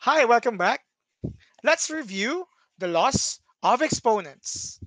Hi, welcome back. Let's review the loss of exponents.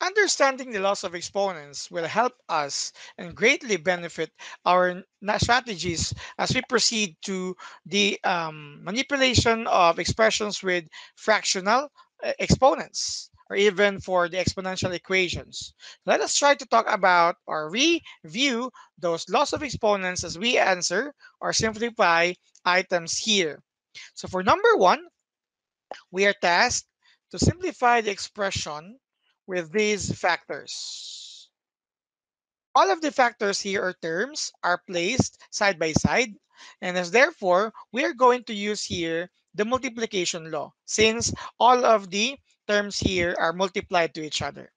Understanding the loss of exponents will help us and greatly benefit our strategies as we proceed to the manipulation of expressions with fractional exponents or even for the exponential equations. Let us try to talk about or review those loss of exponents as we answer or simplify items here. So for number one, we are tasked to simplify the expression with these factors. All of the factors here or terms are placed side by side, and as therefore we are going to use here the multiplication law since all of the terms here are multiplied to each other.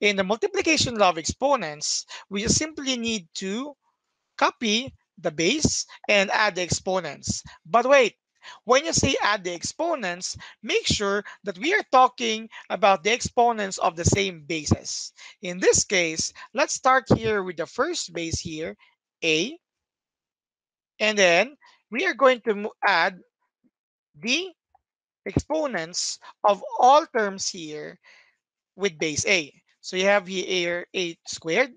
In the multiplication law of exponents, we just simply need to copy the base and add the exponents. But wait, when you say add the exponents, make sure that we are talking about the exponents of the same bases. In this case, let's start here with the first base here, a, and then we are going to add the exponents of all terms here with base a. So you have here a squared.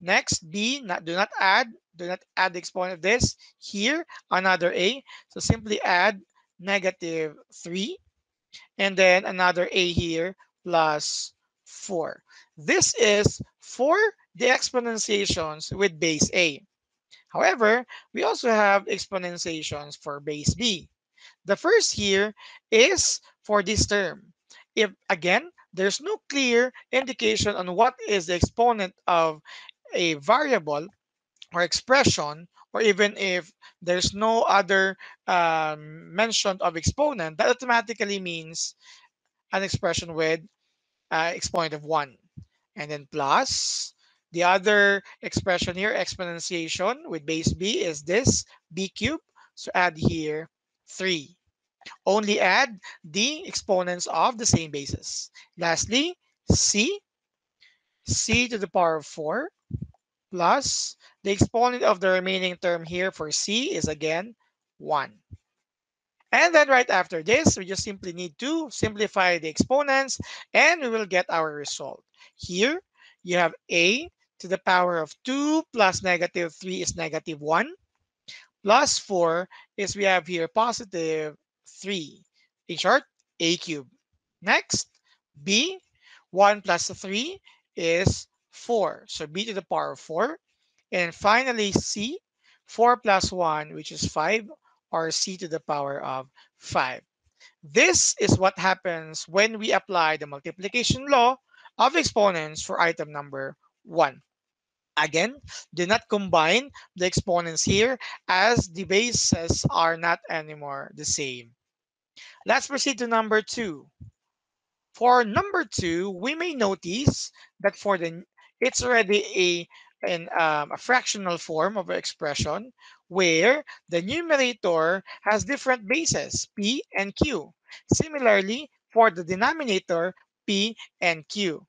Next, b, do not add the exponent of this. Here, another a. So simply add negative 3. And then another a here, plus 4. This is for the exponentiations with base a. However, we also have exponentiations for base b. The first here is for this term. If, again, there's no clear indication on what is the exponent of a variable or expression, or even if there's no other mention of exponent, that automatically means an expression with exponent of 1. And then plus the other expression here, exponentiation with base b, is this b cubed. So add here 3. Only add the exponents of the same bases. Lastly, c to the power of 4 plus the exponent of the remaining term here for c is again 1. And then right after this, we just simply need to simplify the exponents and we will get our result. Here, you have a to the power of 2 plus negative 3 is negative 1, plus 4 is we have here positive 3. In short, a cubed. Next, b, 1 plus 3 is 4, so b to the power of 4. And finally, c, 4 plus 1, which is 5, or c to the power of 5. This is what happens when we apply the multiplication law of exponents for item number 1. Again, do not combine the exponents here as the bases are not anymore the same. Let's proceed to number 2. For number 2, we may notice that for the it's already a fractional form of expression where the numerator has different bases, p and q. Similarly, for the denominator, p and q.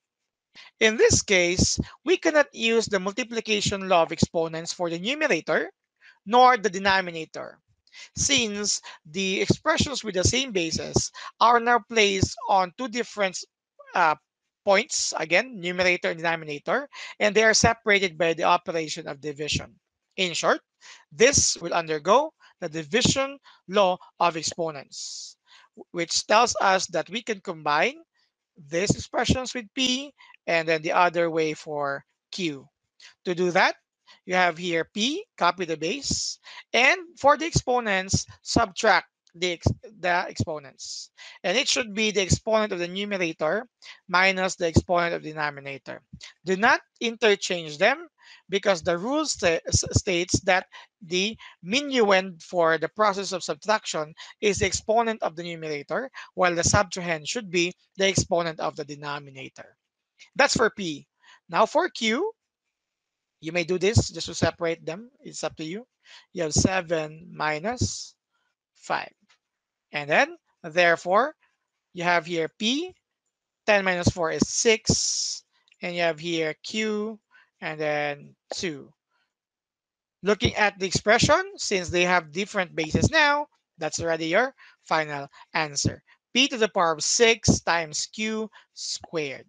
In this case, we cannot use the multiplication law of exponents for the numerator nor the denominator, since the expressions with the same bases are now placed on two different points, again, numerator and denominator, and they are separated by the operation of division. In short, this will undergo the division law of exponents, which tells us that we can combine these expressions with p and then the other way for q. To do that, you have here p, copy the base, and for the exponents, subtract the exponents, and it should be the exponent of the numerator minus the exponent of the denominator. Do not interchange them because the rule states that the minuend for the process of subtraction is the exponent of the numerator, while the subtrahend should be the exponent of the denominator. That's for p. Now for q, You may do this just to separate them. It's up to you. You have 7 minus 5. And then, therefore, you have here P. 10 minus 4 is 6. And you have here Q and then 2. Looking at the expression, since they have different bases now, that's already your final answer. P to the power of 6 times Q squared.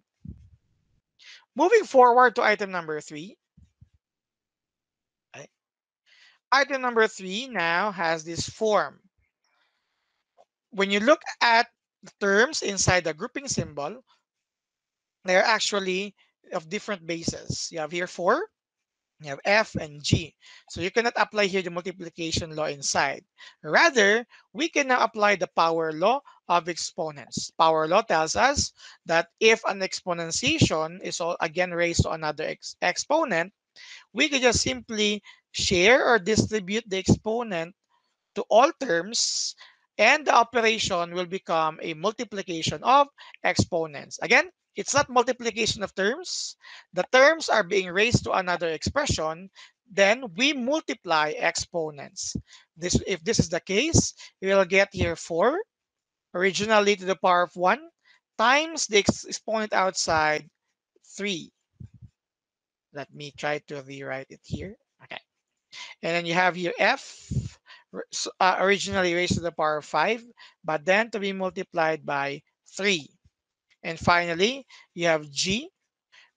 Moving forward to item number 3. Okay. Item number 3 now has this form. When you look at the terms inside the grouping symbol, they're actually of different bases. You have here 4. You have F and G. So you cannot apply here the multiplication law inside. Rather, we can now apply the power law of exponents. Power law tells us that if an exponentiation is again raised to another exponent, we can just simply share or distribute the exponent to all terms, and the operation will become a multiplication of exponents. Again, it's not multiplication of terms. The terms are being raised to another expression. Then we multiply exponents. If this is the case, we will get here 4, originally to the power of 1, times the exponent outside 3. Let me try to rewrite it here. Okay. And then you have here F, originally raised to the power of 5, but then to be multiplied by 3. And finally, you have G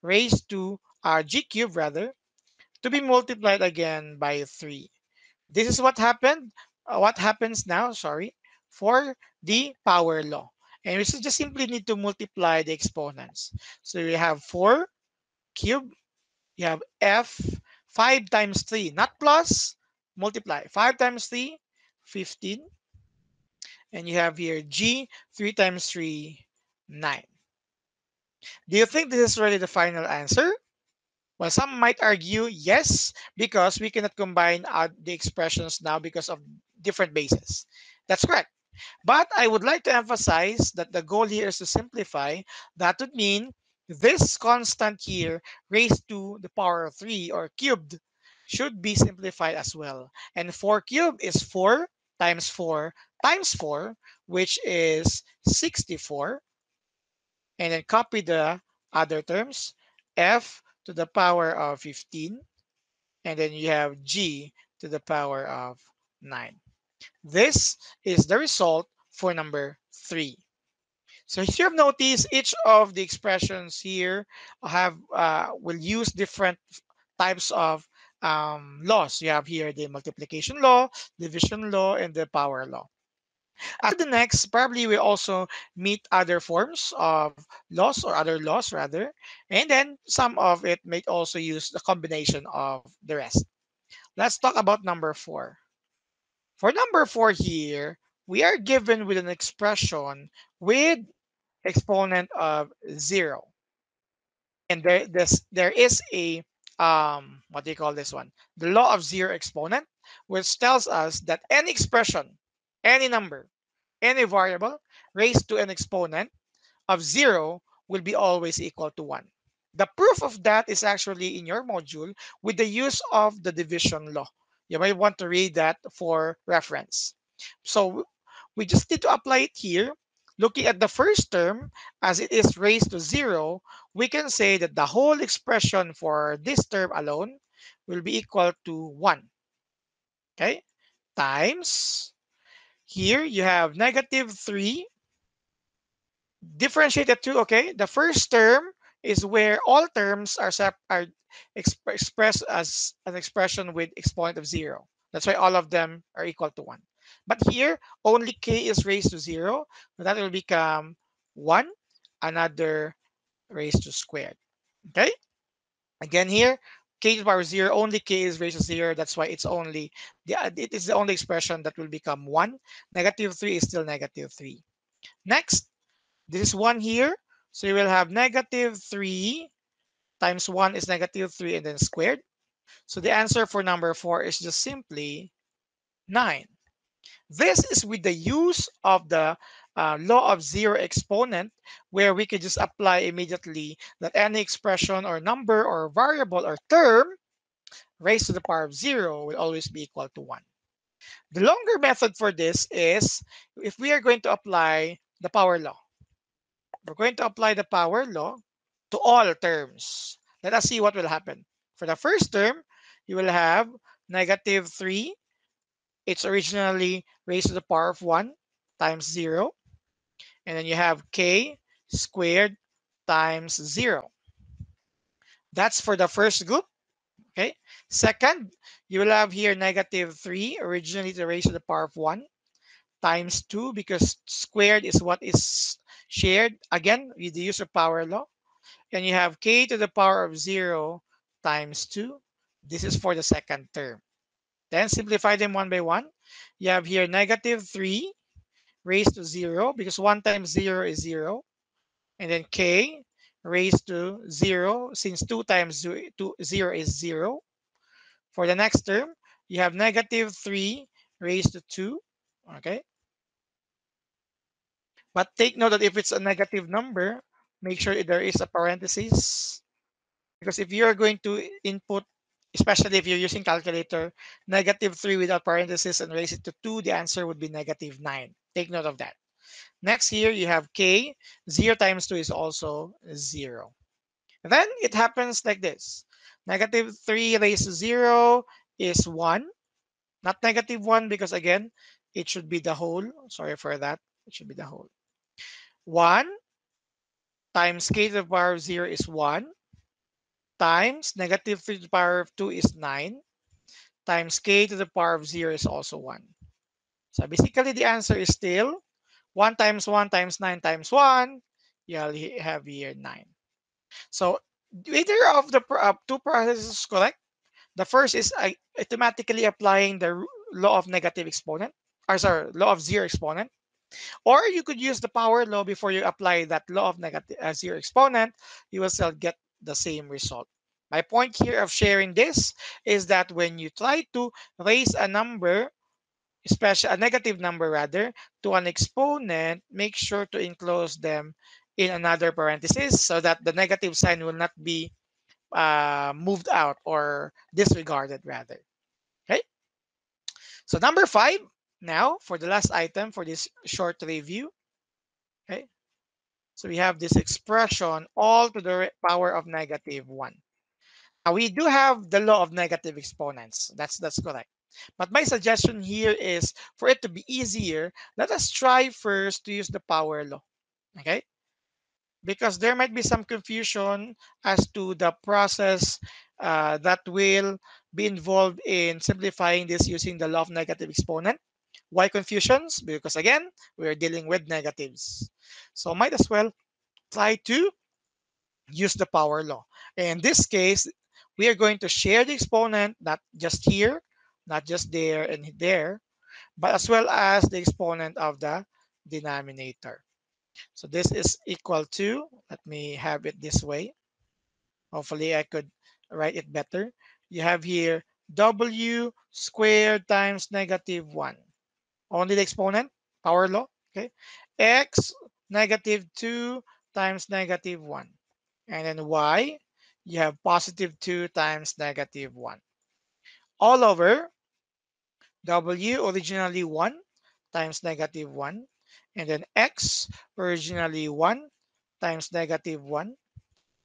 raised to G cubed rather, to be multiplied again by 3. This is what happened. What happens now? Sorry, for the power law, and we just simply need to multiply the exponents. So we have 4 cubed. You have F 5 times 3, not plus. Multiply 5 times 3, 15, and you have here G 3 times 3, 9. Do you think this is really the final answer? Well, some might argue yes, because we cannot combine the expressions now because of different bases. That's correct. But I would like to emphasize that the goal here is to simplify. That would mean this constant here raised to the power of 3 or cubed should be simplified as well. And 4 cubed is 4 times 4 times 4, which is 64. And then copy the other terms, F to the power of 15, and then you have G to the power of 9. This is the result for number 3. So if you have noticed, each of the expressions here have will use different types of laws. You have here the multiplication law, division law, and the power law. After the next, probably we also meet other forms of laws, or other laws rather, and then some of it may also use the combination of the rest. Let's talk about number 4. For number 4 here, we are given with an expression with exponent of 0. And there is a, what do you call this one? The law of 0 exponent, which tells us that any expression, any number, any variable raised to an exponent of 0 will be always equal to 1. The proof of that is actually in your module with the use of the division law. You might want to read that for reference. So we just need to apply it here. Looking at the first term, as it is raised to 0, we can say that the whole expression for this term alone will be equal to 1. Okay, times. Here you have negative 3. Differentiated to, okay, the first term is where all terms are expressed as an expression with exponent of 0. That's why all of them are equal to 1. But here, only k is raised to 0. So that will become 1, another raised to squared. Okay? Again here, k to the power 0, only k is raised to 0. That's why it's only it is the only expression that will become 1. Negative 3 is still negative 3. Next, this is 1 here. So you will have negative 3 times 1 is negative 3 and then squared. So the answer for number 4 is just simply 9. This is with the use of the law of 0 exponent, where we can just apply immediately that any expression or number or variable or term raised to the power of 0 will always be equal to 1. The longer method for this is if we are going to apply the power law. We're going to apply the power law to all terms. Let us see what will happen. For the first term, you will have negative 3. It's originally raised to the power of 1 times 0. And then you have k squared times 0. That's for the first group. Okay. Second, you will have here negative 3, originally raised to the power of 1, times 2, because squared is what is shared, again, with the use of power law. And you have k to the power of 0 times 2. This is for the second term. Then simplify them one by one. You have here negative 3 raised to 0, because 1 times 0 is 0. And then k raised to 0, since 2 times 0 is 0. For the next term, you have negative 3 raised to 2. Okay. But take note that if it's a negative number, make sure there is a parenthesis. Because if you are going to input, especially if you're using calculator, negative 3 without parenthesis and raise it to 2, the answer would be negative 9. Take note of that. Next here, you have k. 0 times 2 is also 0. And then it happens like this. Negative 3 raised to 0 is 1. Not negative 1 because, again, it should be the whole. Sorry for that. It should be the whole. 1 times k to the power of 0 is 1. Times negative 3 to the power of 2 is 9. Times k to the power of 0 is also 1. So basically, the answer is still 1 times 1 times 9 times 1, you'll have here 9. So either of the two processes is correct. The first is automatically applying the law of negative exponent, or sorry, law of zero exponent. Or you could use the power law before you apply that law of negative zero exponent. You will still get the same result. My point here of sharing this is that when you try to raise a number, especially a negative number rather, to an exponent, make sure to enclose them in another parenthesis so that the negative sign will not be moved out or disregarded rather. Okay. So number 5 now for the last item for this short review. Okay. So we have this expression all to the power of negative 1. Now we do have the law of negative exponents. That's correct. But my suggestion here is for it to be easier, let us try first to use the power law, okay? Because there might be some confusion as to the process that will be involved in simplifying this using the law of negative exponent. Why confusions? Because again, we're dealing with negatives. So might as well try to use the power law. In this case, we are going to share the exponent, not just here, not just there and there, but as well as the exponent of the denominator. So this is equal to, let me have it this way. Hopefully I could write it better. You have here w squared times negative 1. Only the exponent, power law, okay? X negative 2 times negative 1. And then y, you have positive 2 times negative 1. All over w, originally 1 times negative 1, and then x, originally 1 times negative 1,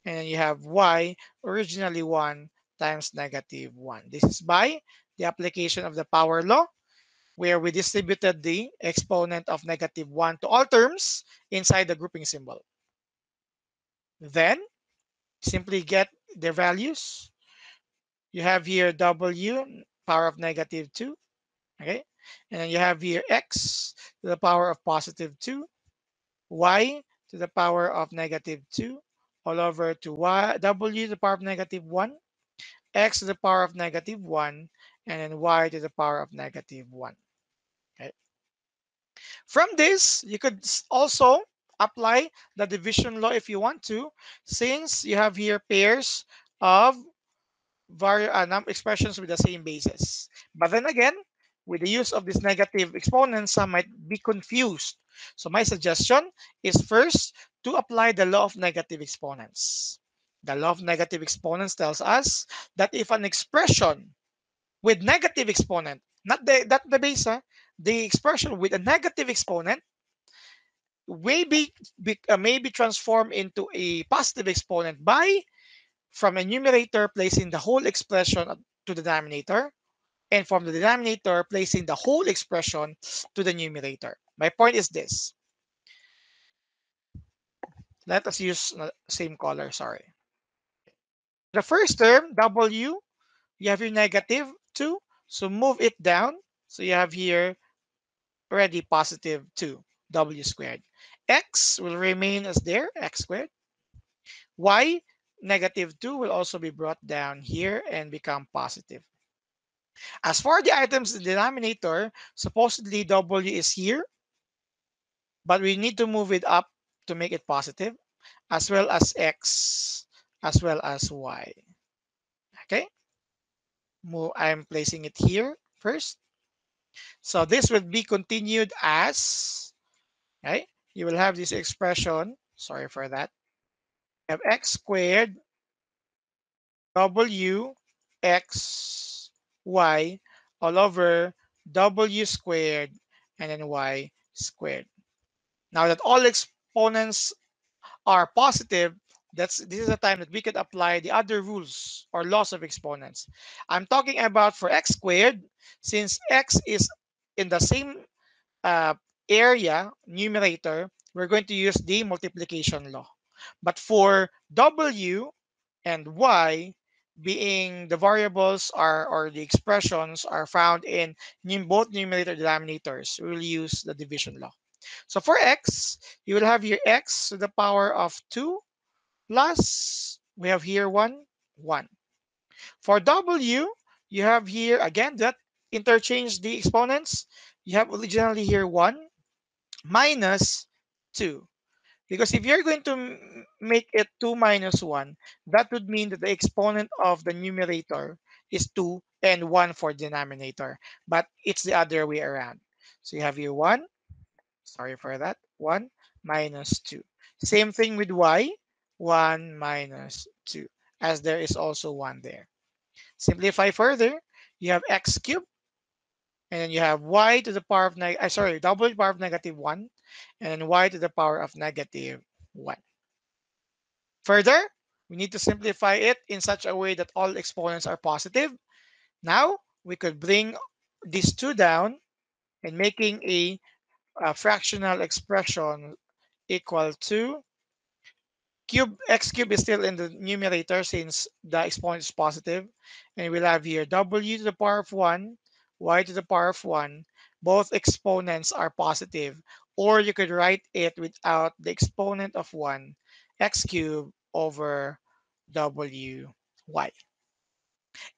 and then you have y, originally 1 times negative 1. This is by the application of the power law, where we distributed the exponent of negative 1 to all terms inside the grouping symbol. Then simply get their values. You have here w power of negative 2, okay? And then you have here x to the power of positive 2, y to the power of negative 2, all over to y, w to the power of negative 1, x to the power of negative 1, and then y to the power of negative 1, okay? From this, you could also apply the division law if you want to, since you have here pairs of expressions with the same basis. But then again, with the use of this negative exponent, some might be confused. So my suggestion is first to apply the law of negative exponents. The law of negative exponents tells us that if an expression with negative exponent, the expression with a negative exponent may be transformed into a positive exponent by, from a numerator, placing the whole expression to the denominator, and from the denominator, placing the whole expression to the numerator. My point is this. Let us use the same color, sorry. The first term, W, you have your negative 2, so move it down. So you have here already positive 2, W squared. X will remain as there, X squared. Y, negative 2 will also be brought down here and become positive. As for the items in the denominator, supposedly W is here, but we need to move it up to make it positive, as well as X, as well as Y. Okay, I'm placing it here first. So this will be continued as, okay, you will have this expression, sorry for that, you have X squared, W, X, Y, all over W squared, and then Y squared. Now that all exponents are positive, this is a time that we could apply the other rules or laws of exponents. I'm talking about for X squared, since X is in the same area, numerator, we're going to use the multiplication law. But for W and Y, being the variables or the expressions are found in both numerator and denominators, we'll use the division law. So for X, you will have your X to the power of 2 plus, we have here 1. For W, you have here, again, that interchange the exponents. You have originally here 1 minus 2. Because if you're going to make it 2 minus 1, that would mean that the exponent of the numerator is 2 and 1 for denominator. But it's the other way around. So you have here 1. Sorry for that, 1 minus 2. Same thing with Y, 1 minus 2, as there is also 1 there. Simplify further, you have X cubed, and then you have Y to the power of W to the power of negative 1, and Y to the power of negative 1. Further, we need to simplify it in such a way that all exponents are positive. Now, we could bring these two down and making a fractional expression equal to X cube is still in the numerator since the exponent is positive, and we'll have here W to the power of 1, Y to the power of 1. Both exponents are positive, or you could write it without the exponent of 1, X cube over W, Y.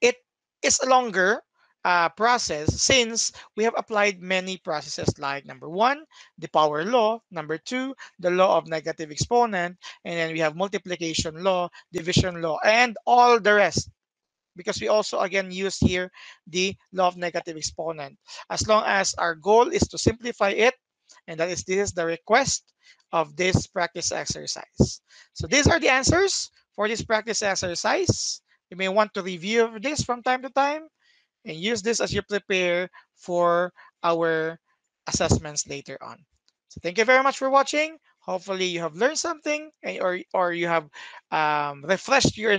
It is longer process since we have applied many processes like number 1, the power law, number 2, the law of negative exponent, and then we have multiplication law, division law, and all the rest, because we also again use here the law of negative exponent, as long as our goal is to simplify it, and this is the request of this practice exercise. So these are the answers for this practice exercise. You may want to review this from time to time and use this as you prepare for our assessments later on. So thank you very much for watching. Hopefully you have learned something, or you have refreshed your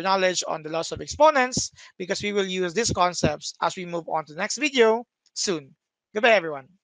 knowledge on the laws of exponents, because we will use these concepts as we move on to the next video soon. Goodbye, everyone.